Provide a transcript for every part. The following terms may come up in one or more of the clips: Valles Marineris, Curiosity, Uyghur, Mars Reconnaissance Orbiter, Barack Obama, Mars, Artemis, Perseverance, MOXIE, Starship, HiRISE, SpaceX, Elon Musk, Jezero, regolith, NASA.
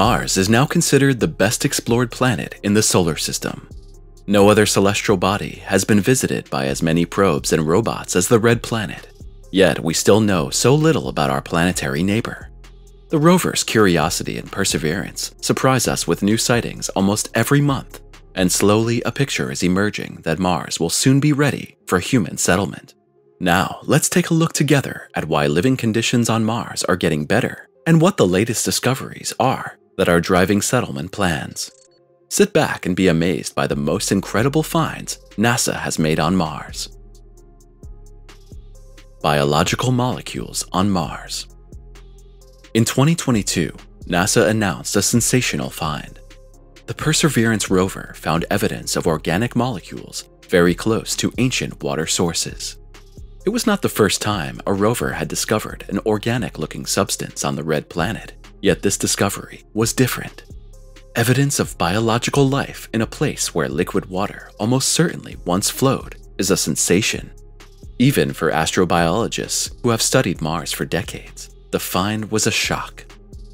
Mars is now considered the best explored planet in the solar system. No other celestial body has been visited by as many probes and robots as the Red Planet, yet we still know so little about our planetary neighbor. The rovers Curiosity and Perseverance surprise us with new sightings almost every month, and slowly a picture is emerging that Mars will soon be ready for human settlement. Now, let's take a look together at why living conditions on Mars are getting better and what the latest discoveries are that are driving settlement plans. Sit back and be amazed by the most incredible finds NASA has made on Mars. Biological molecules on Mars. In 2022, NASA announced a sensational find. The Perseverance rover found evidence of organic molecules very close to ancient water sources. It was not the first time a rover had discovered an organic-looking substance on the Red Planet, yet this discovery was different. Evidence of biological life in a place where liquid water almost certainly once flowed is a sensation. Even for astrobiologists who have studied Mars for decades, the find was a shock.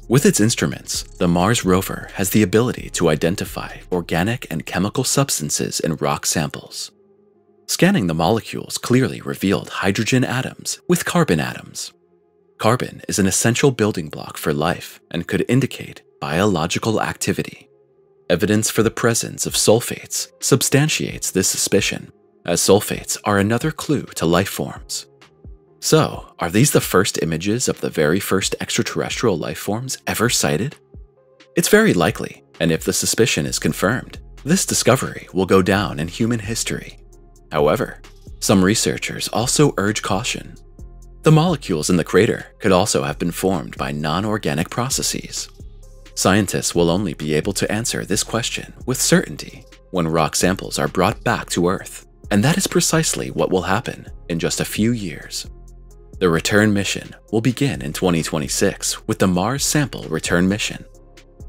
With its instruments, the Mars rover has the ability to identify organic and chemical substances in rock samples. Scanning the molecules clearly revealed hydrogen atoms with carbon atoms. Carbon is an essential building block for life and could indicate biological activity. Evidence for the presence of sulfates substantiates this suspicion, as sulfates are another clue to life forms. So, are these the first images of the very first extraterrestrial life forms ever sighted? It's very likely, and if the suspicion is confirmed, this discovery will go down in human history. However, some researchers also urge caution. The molecules in the crater could also have been formed by non-organic processes. Scientists will only be able to answer this question with certainty when rock samples are brought back to Earth, and that is precisely what will happen in just a few years. The return mission will begin in 2026 with the Mars Sample Return Mission.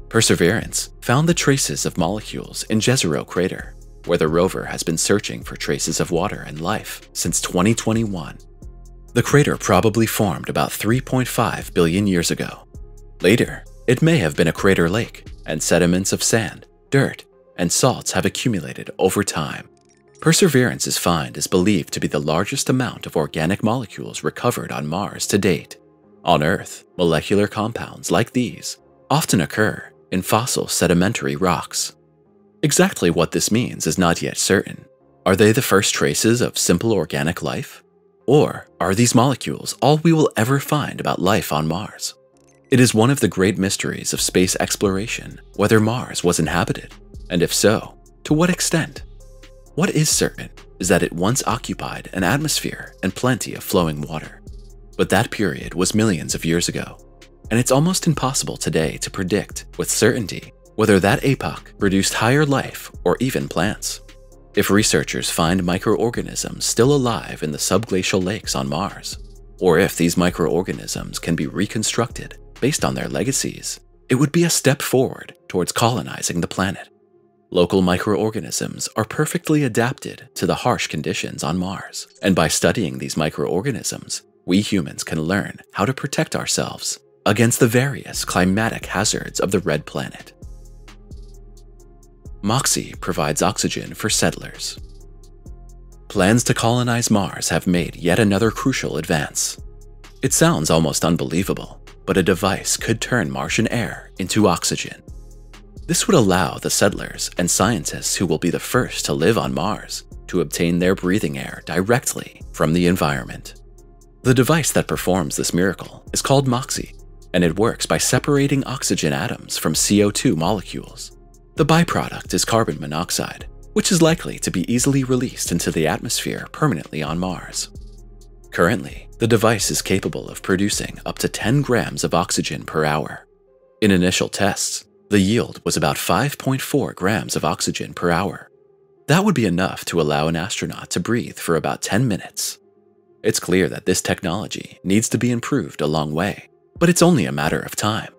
Perseverance found the traces of molecules in Jezero crater, where the rover has been searching for traces of water and life since 2021. The crater probably formed about 3.5 billion years ago. Later, it may have been a crater lake, and sediments of sand, dirt, and salts have accumulated over time. Perseverance's find is believed to be the largest amount of organic molecules recovered on Mars to date. On Earth, molecular compounds like these often occur in fossil sedimentary rocks. Exactly what this means is not yet certain. Are they the first traces of simple organic life? Or are these molecules all we will ever find about life on Mars? It is one of the great mysteries of space exploration whether Mars was inhabited, and if so, to what extent. What is certain is that it once occupied an atmosphere and plenty of flowing water. But that period was millions of years ago, and it's almost impossible today to predict with certainty whether that epoch produced higher life or even plants. If researchers find microorganisms still alive in the subglacial lakes on Mars, or if these microorganisms can be reconstructed based on their legacies, it would be a step forward towards colonizing the planet. Local microorganisms are perfectly adapted to the harsh conditions on Mars, and by studying these microorganisms, we humans can learn how to protect ourselves against the various climatic hazards of the Red Planet. MOXIE provides oxygen for settlers. Plans to colonize Mars have made yet another crucial advance. It sounds almost unbelievable, but a device could turn Martian air into oxygen. This would allow the settlers and scientists who will be the first to live on Mars to obtain their breathing air directly from the environment. The device that performs this miracle is called MOXIE, and it works by separating oxygen atoms from CO2 molecules. The byproduct is carbon monoxide, which is likely to be easily released into the atmosphere permanently on Mars. Currently, the device is capable of producing up to 10 grams of oxygen per hour. In initial tests, the yield was about 5.4 grams of oxygen per hour. That would be enough to allow an astronaut to breathe for about 10 minutes. It's clear that this technology needs to be improved a long way, but it's only a matter of time.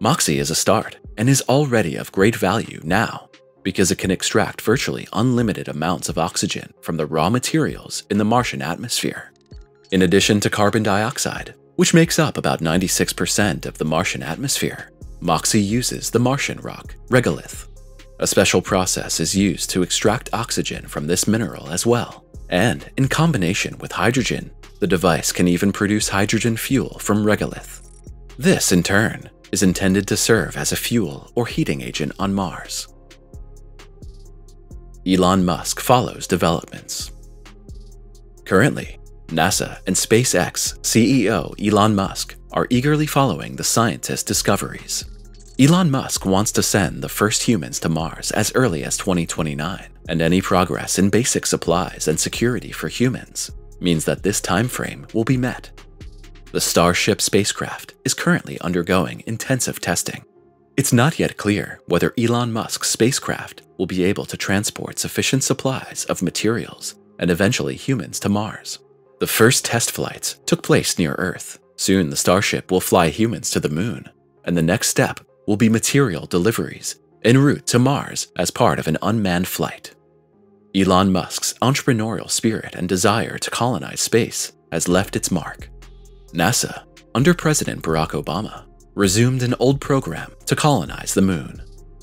MOXIE is a start and is already of great value now, because it can extract virtually unlimited amounts of oxygen from the raw materials in the Martian atmosphere. In addition to carbon dioxide, which makes up about 96% of the Martian atmosphere, MOXIE uses the Martian rock, regolith. A special process is used to extract oxygen from this mineral as well, and in combination with hydrogen, the device can even produce hydrogen fuel from regolith. This, in turn, is intended to serve as a fuel or heating agent on Mars. Elon Musk follows developments. Currently, NASA and SpaceX CEO Elon Musk are eagerly following the scientists' discoveries. Elon Musk wants to send the first humans to Mars as early as 2029, and any progress in basic supplies and security for humans means that this time frame will be met. The Starship spacecraft is currently undergoing intensive testing. It's not yet clear whether Elon Musk's spacecraft will be able to transport sufficient supplies of materials and eventually humans to Mars. The first test flights took place near Earth. Soon the Starship will fly humans to the Moon, and the next step will be material deliveries en route to Mars as part of an unmanned flight. Elon Musk's entrepreneurial spirit and desire to colonize space has left its mark. NASA, under President Barack Obama, resumed an old program to colonize the Moon.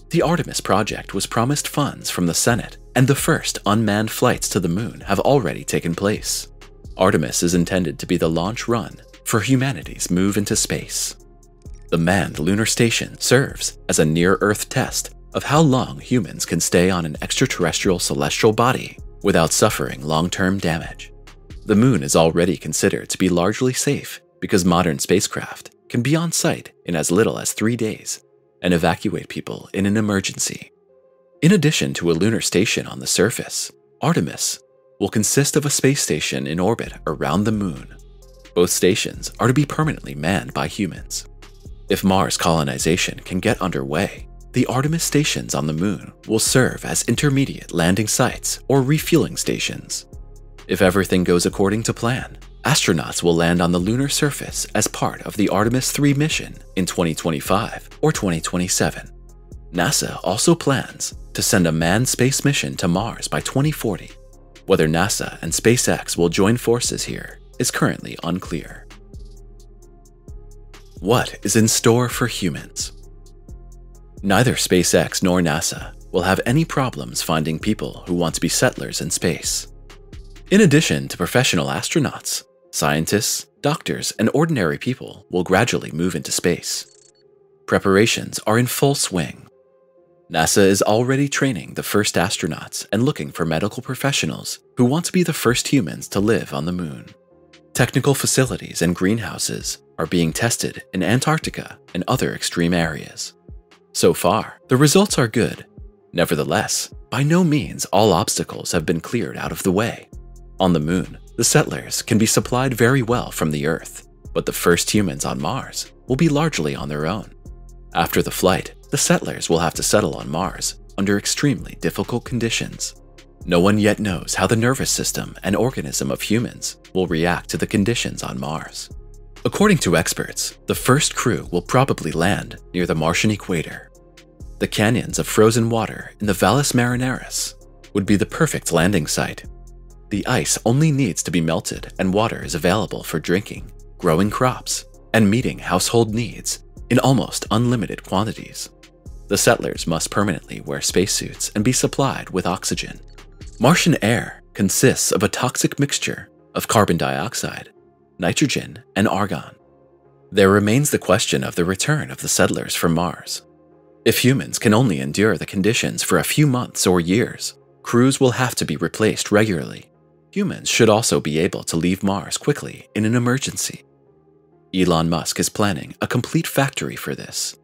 The Artemis project was promised funds from the Senate, and the first unmanned flights to the Moon have already taken place. Artemis is intended to be the launch run for humanity's move into space. The manned lunar station serves as a near-Earth test of how long humans can stay on an extraterrestrial celestial body without suffering long-term damage. The Moon is already considered to be largely safe because modern spacecraft can be on site in as little as 3 days and evacuate people in an emergency. In addition to a lunar station on the surface, Artemis will consist of a space station in orbit around the Moon. Both stations are to be permanently manned by humans. If Mars colonization can get underway, the Artemis stations on the Moon will serve as intermediate landing sites or refueling stations. If everything goes according to plan, astronauts will land on the lunar surface as part of the Artemis 3 mission in 2025 or 2027. NASA also plans to send a manned space mission to Mars by 2040. Whether NASA and SpaceX will join forces here is currently unclear. What is in store for humans? Neither SpaceX nor NASA will have any problems finding people who want to be settlers in space. In addition to professional astronauts, scientists, doctors, and ordinary people will gradually move into space. Preparations are in full swing. NASA is already training the first astronauts and looking for medical professionals who want to be the first humans to live on the Moon. Technical facilities and greenhouses are being tested in Antarctica and other extreme areas. So far, the results are good. Nevertheless, by no means all obstacles have been cleared out of the way. On the Moon, the settlers can be supplied very well from the Earth, but the first humans on Mars will be largely on their own. After the flight, the settlers will have to settle on Mars under extremely difficult conditions. No one yet knows how the nervous system and organism of humans will react to the conditions on Mars. According to experts, the first crew will probably land near the Martian equator. The canyons of frozen water in the Valles Marineris would be the perfect landing site. The ice only needs to be melted and water is available for drinking, growing crops, and meeting household needs in almost unlimited quantities. The settlers must permanently wear spacesuits and be supplied with oxygen. Martian air consists of a toxic mixture of carbon dioxide, nitrogen, and argon. There remains the question of the return of the settlers from Mars. If humans can only endure the conditions for a few months or years, crews will have to be replaced regularly. Humans should also be able to leave Mars quickly in an emergency. Elon Musk is planning a complete factory for this,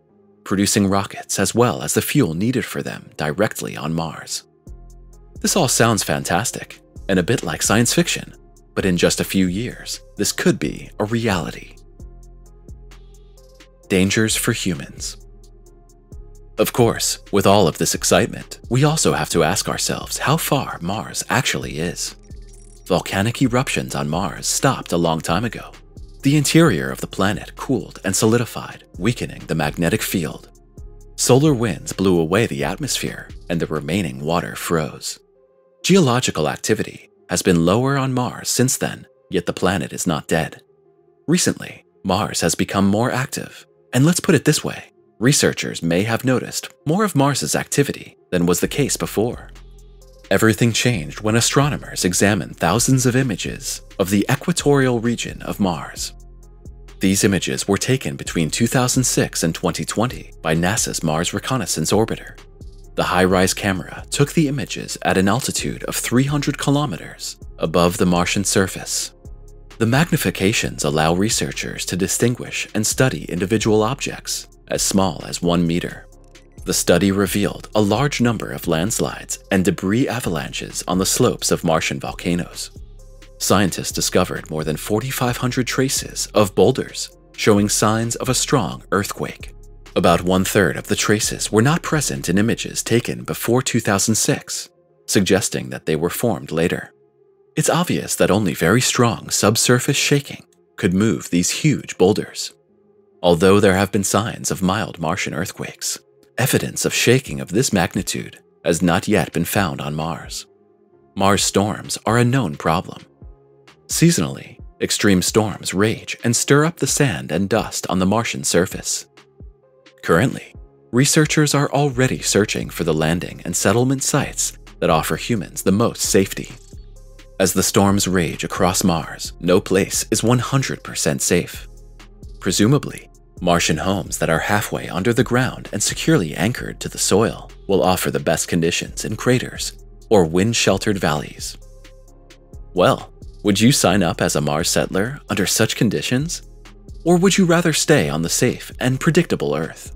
producing rockets as well as the fuel needed for them directly on Mars. This all sounds fantastic and a bit like science fiction, but in just a few years, this could be a reality. Dangers for humans. Of course, with all of this excitement, we also have to ask ourselves how far Mars actually is. Volcanic eruptions on Mars stopped a long time ago. The interior of the planet cooled and solidified, weakening the magnetic field. Solar winds blew away the atmosphere, and the remaining water froze. Geological activity has been lower on Mars since then, yet the planet is not dead. Recently, Mars has become more active, and let's put it this way, researchers may have noticed more of Mars's activity than was the case before. Everything changed when astronomers examined thousands of images of the equatorial region of Mars. These images were taken between 2006 and 2020 by NASA's Mars Reconnaissance Orbiter. The HiRISE camera took the images at an altitude of 300 kilometers above the Martian surface. The magnifications allow researchers to distinguish and study individual objects as small as 1 meter. The study revealed a large number of landslides and debris avalanches on the slopes of Martian volcanoes. Scientists discovered more than 4,500 traces of boulders showing signs of a strong earthquake. About one-third of the traces were not present in images taken before 2006, suggesting that they were formed later. It's obvious that only very strong subsurface shaking could move these huge boulders. Although there have been signs of mild Martian earthquakes, evidence of shaking of this magnitude has not yet been found on Mars. Mars storms are a known problem. Seasonally, extreme storms rage and stir up the sand and dust on the Martian surface. Currently, researchers are already searching for the landing and settlement sites that offer humans the most safety. As the storms rage across Mars, no place is 100% safe. Presumably, Martian homes that are halfway under the ground and securely anchored to the soil will offer the best conditions in craters or wind-sheltered valleys. Well, would you sign up as a Mars settler under such conditions? Or would you rather stay on the safe and predictable Earth?